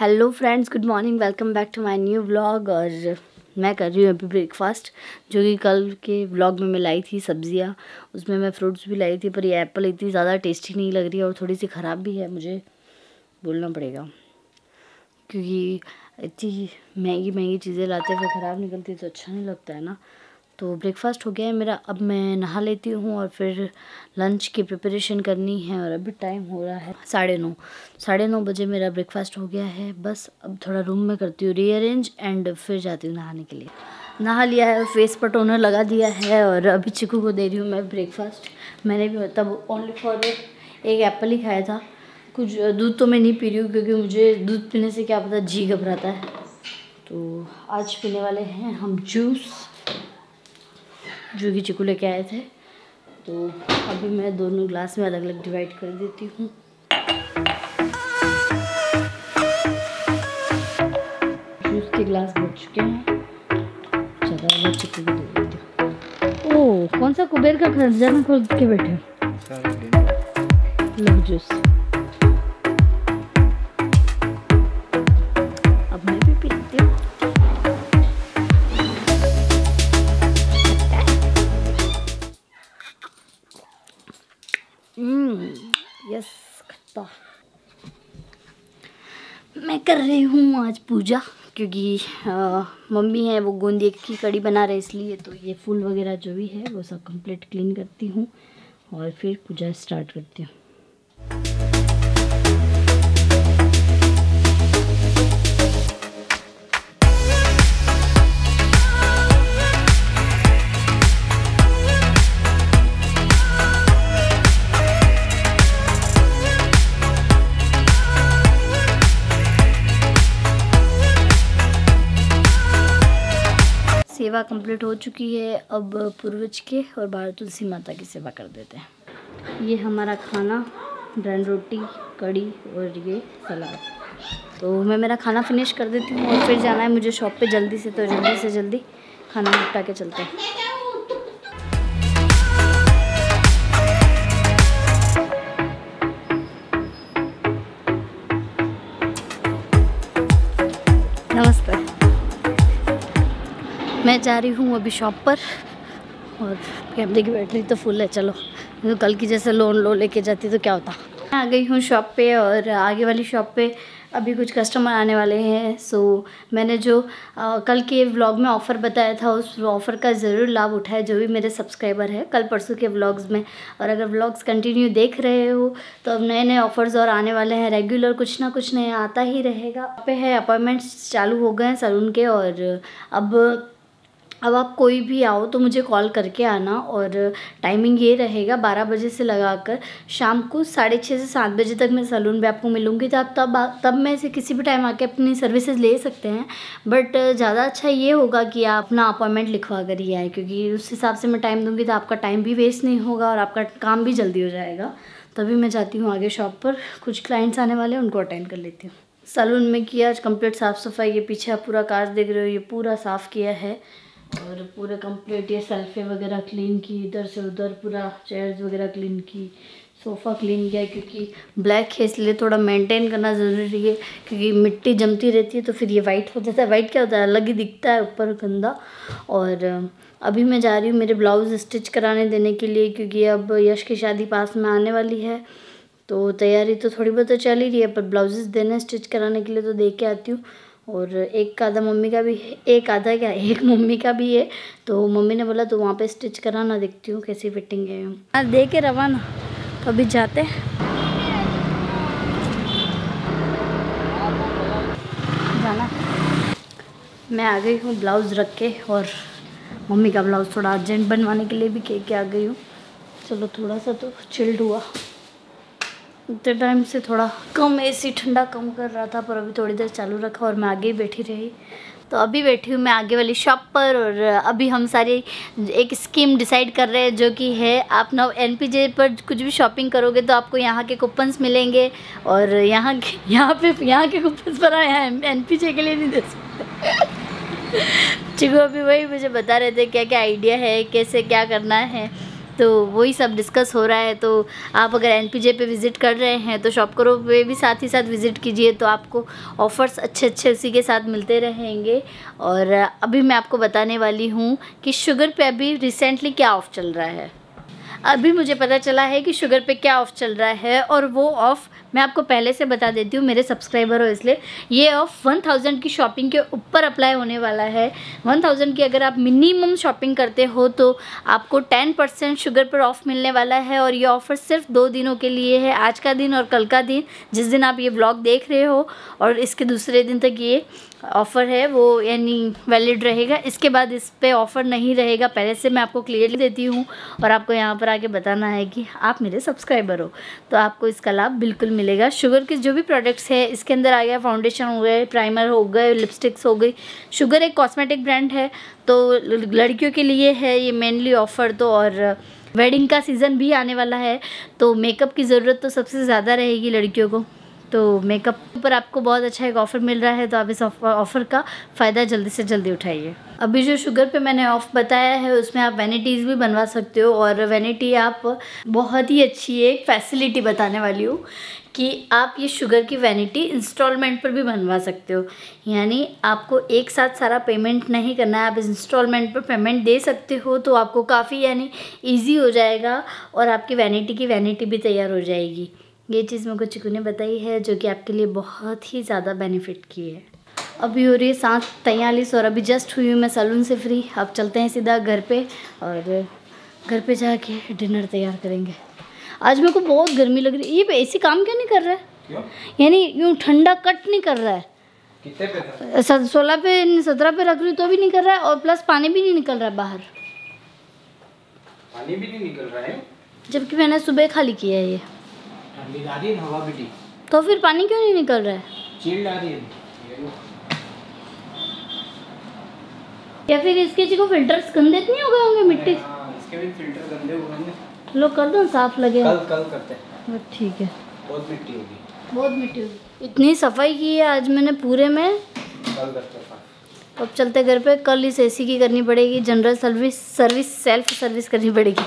Hello friends, good morning, welcome back to my new vlog. और मैं कर रही हूँ अभी ब्रेकफास्ट, जो कि कल के व्लॉग में मैं लाई थी सब्जियाँ, उसमें मैं फ्रूट्स भी लाई थी, पर ये एप्पल इतनी ज़्यादा टेस्टी नहीं लग रही है और थोड़ी सी ख़राब भी है, मुझे बोलना पड़ेगा, क्योंकि इतनी महंगी महंगी चीज़ें लाते हैं, फिर ख़राब निकलती है तो अच्छा नहीं लगता है ना। तो ब्रेकफास्ट हो गया है मेरा, अब मैं नहा लेती हूँ और फिर लंच की प्रिपरेशन करनी है। और अभी टाइम हो रहा है 9:30, 9:30 बजे मेरा ब्रेकफास्ट हो गया है। बस अब थोड़ा रूम में करती हूँ रीअरेंज एंड फिर जाती हूँ नहाने के लिए। नहा लिया है, फेस पर टोनर लगा दिया है और अभी चिकू को दे रही हूँ मैं ब्रेकफास्ट। मैंने भी तब ओनली फॉर एक एप्पल ही खाया था, कुछ दूध तो मैं नहीं पी रही हूँ, क्योंकि मुझे दूध पीने से क्या पता जी घबराता है। तो आज पीने वाले हैं हम जूस, जो कि चिकू लेके आए थे। तो अभी मैं दोनों ग्लास में अलग अलग डिवाइड कर देती हूँ। जूस के ग्लास भर चुके हैं, चलो मैं चिकू को दे देती हूँ। ओह, कौन सा कुबेर का खजाना खोल के बैठे हो। लो जूस, अब मैं भी पीती हूँ। यस, खट्टा। मैं कर रही हूँ आज पूजा, क्योंकि मम्मी है वो गोंदिया की कड़ी बना रहे, इसलिए। तो ये फूल वगैरह जो भी है वो सब कंप्लीट क्लीन करती हूँ और फिर पूजा स्टार्ट करती हूँ। सेवा कंप्लीट हो चुकी है, अब पूर्वज के और बाहर तुलसी माता की सेवा कर देते हैं। ये हमारा खाना, ड्राई रोटी, कड़ी और ये सलाद। तो मैं मेरा खाना फिनिश कर देती हूँ और फिर जाना है मुझे शॉप पे जल्दी से, तो जल्दी से जल्दी खाना निपटा के चलते हैं। मैं जा रही हूँ अभी शॉप पर और कैमरे की बैटरी तो फुल है। चलो, तो कल की जैसे लो लेके जाती तो क्या होता। मैं आ गई हूँ शॉप पे और आगे वाली शॉप पे अभी कुछ कस्टमर आने वाले हैं। सो मैंने जो कल के व्लॉग में ऑफ़र बताया था, उस ऑफ़र का ज़रूर लाभ उठाए जो भी मेरे सब्सक्राइबर है कल परसों के व्लॉग्स में। और अगर व्लॉग्स कंटिन्यू देख रहे हो तो अब नए नए ऑफ़र्स और आने वाले हैं, रेगुलर कुछ ना कुछ नया आता ही रहेगा। पे है अपॉइंटमेंट्स चालू हो गए हैं सैलून के, और अब आप कोई भी आओ तो मुझे कॉल करके आना। और टाइमिंग ये रहेगा 12 बजे से लगाकर शाम को 6:30 से 7 बजे तक मैं सैलून में आपको मिलूँगी। तो आप तब मैं से किसी भी टाइम आके अपनी सर्विसेज ले सकते हैं, बट ज़्यादा अच्छा ये होगा कि आप अपना अपॉइंटमेंट लिखवा कर ही आए, क्योंकि उस हिसाब से मैं टाइम दूँगी तो आपका टाइम भी वेस्ट नहीं होगा और आपका काम भी जल्दी हो जाएगा। तभी मैं जाती हूँ आगे शॉप पर, कुछ क्लाइंट्स आने वाले हैं उनको अटेंड कर लेती हूँ। सैलून में किया आज कंप्लीट साफ़ सफाई, ये पीछे आप पूरा कांच देख रहे हो, ये पूरा साफ़ किया है और पूरा कंप्लीट ये सेल्फे वगैरह क्लीन की, इधर से उधर पूरा चेयर्स वगैरह क्लीन की, सोफ़ा क्लीन किया, क्योंकि ब्लैक है इसलिए थोड़ा मेंटेन करना ज़रूरी है, क्योंकि मिट्टी जमती रहती है तो फिर ये वाइट हो जाता है। वाइट क्या होता है, अलग ही दिखता है ऊपर गंदा। और अभी मैं जा रही हूँ मेरे ब्लाउज़ स्टिच कराने देने के लिए, क्योंकि अब यश की शादी पास में आने वाली है, तो तैयारी तो थोड़ी बहुत तो चल ही रही है, पर ब्लाउजेज़ देना स्टिच कराने के लिए तो दे के आती हूँ। और एक मम्मी का भी है, तो मम्मी ने बोला तो वहाँ पे स्टिच कराना, देखती हूँ कैसी फिटिंग है। हाँ, दे के रवाना, तो अभी जाते हैं। जाना, मैं आ गई हूँ ब्लाउज़ रख के, और मम्मी का ब्लाउज़ थोड़ा अर्जेंट बनवाने के लिए भी के आ गई हूँ। चलो थोड़ा सा तो चिल्ड हुआ, इतने टाइम से थोड़ा कम एसी ठंडा कम कर रहा था, पर अभी थोड़ी देर चालू रखा और मैं आगे ही बैठी रही। तो अभी बैठी हूँ मैं आगे वाली शॉप पर, और अभी हम सारी एक स्कीम डिसाइड कर रहे हैं, जो कि है आप ना NPJ पर कुछ भी शॉपिंग करोगे तो आपको यहाँ के कूपन्स मिलेंगे, और यहाँ के कूपन्स पर NPJ के लिए नहीं दे सकते। चिकू अभी वही मुझे बता रहे थे क्या क्या आइडिया है, कैसे क्या करना है। तो वही सब डिस्कस हो रहा है। तो आप अगर एनपीजे पे विज़िट कर रहे हैं तो शॉपकरो पे भी साथ ही साथ विज़िट कीजिए, तो आपको ऑफ़र्स अच्छे अच्छे उसी के साथ मिलते रहेंगे। और अभी मैं आपको बताने वाली हूँ कि शुगर पे अभी रिसेंटली क्या ऑफ़ चल रहा है। अभी मुझे पता चला है कि शुगर पे क्या ऑफ़ चल रहा है, और वो ऑफ़ मैं आपको पहले से बता देती हूँ, मेरे सब्सक्राइबर हो इसलिए। ये ऑफ़ 1000 की शॉपिंग के ऊपर अप्लाई होने वाला है। 1000 की अगर आप मिनिमम शॉपिंग करते हो तो आपको 10% शुगर पर ऑफ़ मिलने वाला है। और ये ऑफ़र सिर्फ 2 दिनों के लिए है, आज का दिन और कल का दिन, जिस दिन आप ये ब्लॉग देख रहे हो, और इसके दूसरे दिन तक ये ऑफ़र है वो यानी वैलिड रहेगा। इसके बाद इस पर ऑफ़र नहीं रहेगा, पहले से मैं आपको क्लियरली देती हूँ। और आपको यहाँ पर आके बताना है कि आप मेरे सब्सक्राइबर हो तो आपको इसका लाभ बिल्कुल मिलेगा। शुगर के जो भी प्रोडक्ट्स है इसके अंदर आ गया फाउंडेशन हो गए, प्राइमर हो गए, लिपस्टिक्स हो गई। शुगर एक कॉस्मेटिक ब्रांड है तो लड़कियों के लिए है ये मेनली ऑफ़र तो। और वेडिंग का सीज़न भी आने वाला है तो मेकअप की ज़रूरत तो सबसे ज़्यादा रहेगी लड़कियों को, तो मेकअप पर आपको बहुत अच्छा एक ऑफ़र मिल रहा है, तो आप इस ऑफ़र का फ़ायदा जल्दी से जल्दी उठाइए। अभी जो शुगर पे मैंने ऑफ़ बताया है उसमें आप वैनिटीज़ भी बनवा सकते हो। और वैनिटी आप बहुत ही अच्छी एक फैसिलिटी बताने वाली हूँ कि आप ये शुगर की वैनिटी इंस्टॉलमेंट पर भी बनवा सकते हो, यानी आपको एक साथ सारा पेमेंट नहीं करना है, आप इंस्टॉलमेंट पर पेमेंट दे सकते हो। तो आपको काफ़ी यानी ईजी हो जाएगा और आपकी वैनिटी भी तैयार हो जाएगी। ये चीज़ मेरे को चिकू ने बताई है जो कि आपके लिए बहुत ही ज़्यादा बेनिफिट की है। अभी हो रही है 7:43 और अभी जस्ट हुई हूँ मैं सैलून से फ्री। अब चलते हैं सीधा घर पे और घर पे जाके डिनर तैयार करेंगे। आज मेरे को बहुत गर्मी लग रही है। ये एसी काम क्यों नहीं कर रहा है, यानी यूँ ठंडा कट नहीं कर रहा है। कितने पे 16 पे 17 पे रख रही हूँ तो भी नहीं कर रहा है, और प्लस पानी भी नहीं निकल रहा है बाहर, पानी भी नहीं निकल रहा है, जबकि मैंने सुबह खाली किया है ये। हवा भी तो फिर पानी क्यों नहीं निकल रहा है? चिल्ड आ रही है या फिर इसके चीज़ को फिल्टर्स गंदे नहीं हो गए होंगे मिट्टी? हाँ, इसके भी फिल्टर गंदे हो गए। लो कर दो, साफ लगे। कल करते हैं। ठीक है। बहुत मिट्टी होगी। इतनी सफाई की है आज मैंने पूरे में। कल करते हैं। अब चलते घर पे, कल इस एसी की करनी पड़ेगी जनरल सेल्फ सर्विस करनी पड़ेगी।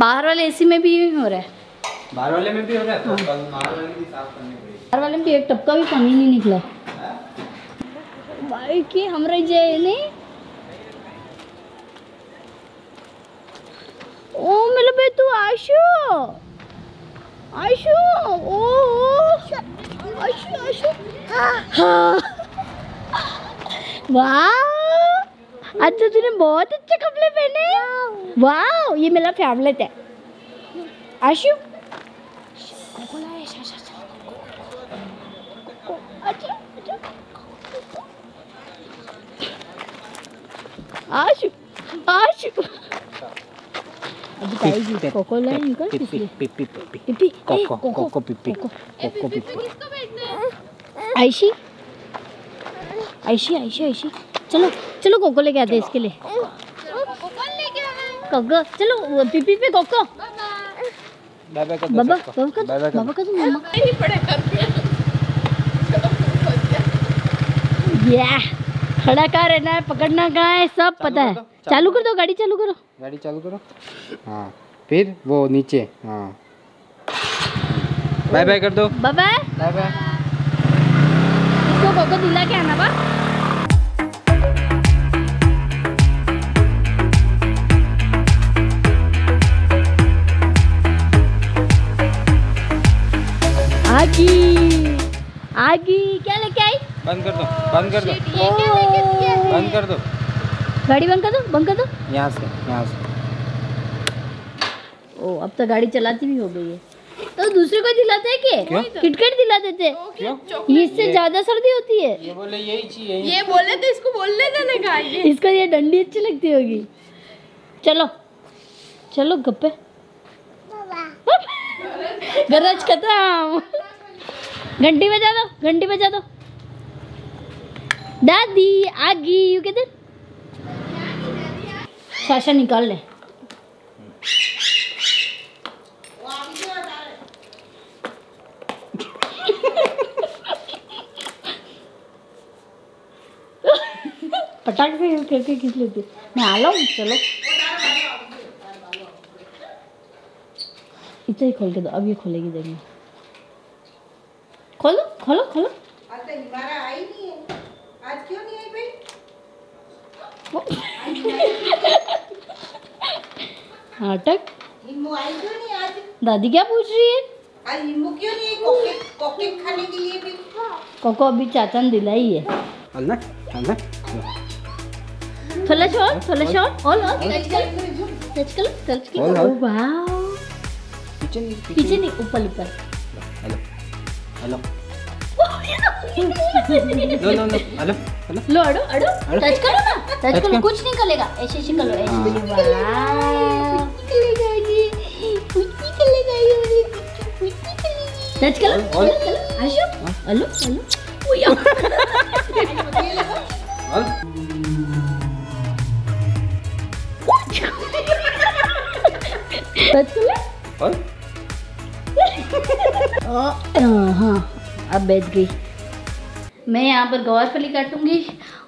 बाहर वाले एसी में भी हो रहा है, बाहर वाले में भी हो रहा है, तो बाहर वाले भी साफ करने पड़ेगी। बाहर वाले में भी एक टपका भी पानी नहीं निकला भाई की हम रह जाए नहीं। ओ मेरे भाई तू आशु ओ आशु हाँ वाह अच्छा तूने बहुत अच्छे कपड़े पहने। वाह ये मेरा फेवरेट है आशु। आशु आशु कोको लाइन का पिपी कोको पिपी आयशी चलो चलो कोको लेके आते हैं इसके लिए। कोको चलो पिपी पे कोको बाबा का तो मम्मा नहीं पड़े कर पे या खड़ा कहाँ रहना है, पकड़ना कहाँ है, सब पता है। चालू कर दो गाड़ी, चालू करो। हाँ फिर वो नीचे। हाँ बाय बाय कर दो, बाय बाय। इसको कोको दिला के आना बा। आगी क्या लेके आई? बंद कर दो गाड़ी, बंद कर दो यहाँ से। ओ अब तो गाड़ी चलाती भी हो गई है। तो दूसरे को दिलाते है क्या? किटकैट दिला देते क्यों? इससे ज्यादा सर्दी होती है। ये बोले यही चाहिए, ये बोले तो इसको बोलने देना चाहिए। इसको ये डंडी अच्छी लगती होगी। चलो चलो गप्पे गरज खत्म। घंटी बजा दो। दादी आ गई यू के दिन साशा निकाल ले। पटाख से खिंच लेती मैं आ लाऊं। चलो इतना ही खोल के दो, अब ये खोलेगी देखिए। खोलो खोलो खोलो। आज हिमारा आई नहीं है, आज क्यों नहीं आई भाई? हाँ तक हिम्मू आई क्यों नहीं आज? दादी क्या पूछ रही है? आज हिम्मू क्यों नहीं आई कॉकेट कॉकेट खाने के लिए भी? कोको अभी चाचा ने दिलाई है। थोड़ा शॉट ऑल ऑल टच कर ओ वाओ। पीछे नहीं ऊपर ऊपर। Hello hello no no no hello hello लो अड़ो अड़ो टच करो ना, टच करो कुछ नहीं करेगा, ऐसे ऐसे करो ऐसे। वाह करेगा ये कुछ नहीं करेगा ये वाली कुछ नहीं करेगी। टच करो आशु हेलो हेलो ओ यार टच कर ले। हाँ अब बैठ गई। मैं यहाँ पर गवारफली काटूंगी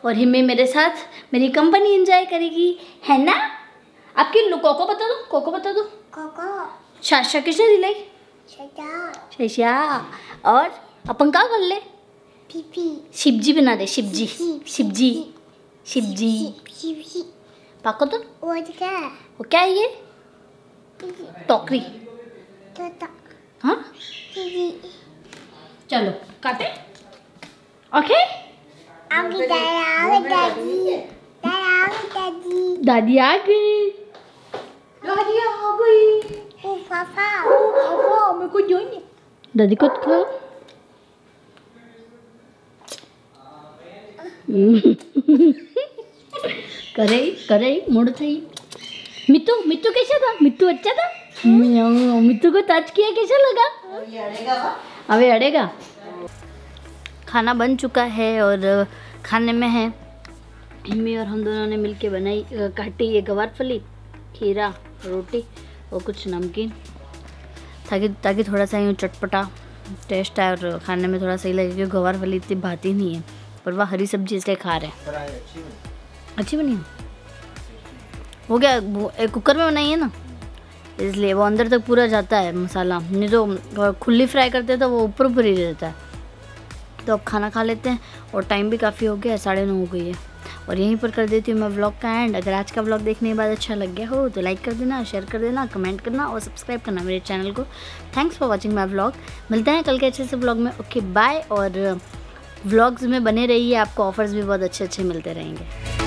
और हिम्मी मेरे साथ मेरी कंपनी एंजॉय करेगी, है ना? आपकी कोको बता दो, कोको बता दो। कोको शाशा किसने दिलाई? शाशा। और अपन क्या कर ले? शिवजी बना दे, शिवजी शिवजी शिवजी पाको तो वो क्या है ये टोकरी? हाँ चलो काटे। ओके दादी आ गई, दादी आ गई। ओ पापा मेरे को जो नहीं दादी को खाओ। करे करे मुड़ थी। मित्तू मित्तू कैसा था? मित्तू अच्छा था? मित्तू को टच किया कैसा लगा? अबे अड़ेगा। खाना बन चुका है और खाने में है। हिम्मी और हम दोनों ने मिलके बनाई काटी ये गवारफली, खीरा, रोटी और कुछ नमकीन ताकि थोड़ा सा यूँ चटपटा टेस्ट आए और खाने में थोड़ा सही लगे, क्योंकि गवारफली इतनी भाती नहीं है पर वह हरी सब्जी इसलिए खा रहे हैं। अच्छी बनी वो क्या कुकर में बनाई है ना, इसलिए वो अंदर तक पूरा जाता है मसाला, नहीं तो खुली फ्राई करते हैं तो वो ऊपर ऊपर ही रहता है। तो अब खाना खा लेते हैं और टाइम भी काफ़ी हो गया है, 9:30 हो गई है और यहीं पर कर देती हूँ मैं व्लॉग का एंड। अगर आज का व्लॉग देखने के बाद अच्छा लग गया हो तो लाइक कर देना, शेयर कर देना, कमेंट करना और सब्सक्राइब करना मेरे चैनल को। Thanks for watching my vlog. मिलते हैं कल के अच्छे से व्लॉग में। Okay bye. और व्लॉग्स में बने रहिए, आपको ऑफर्स भी बहुत अच्छे अच्छे मिलते रहेंगे।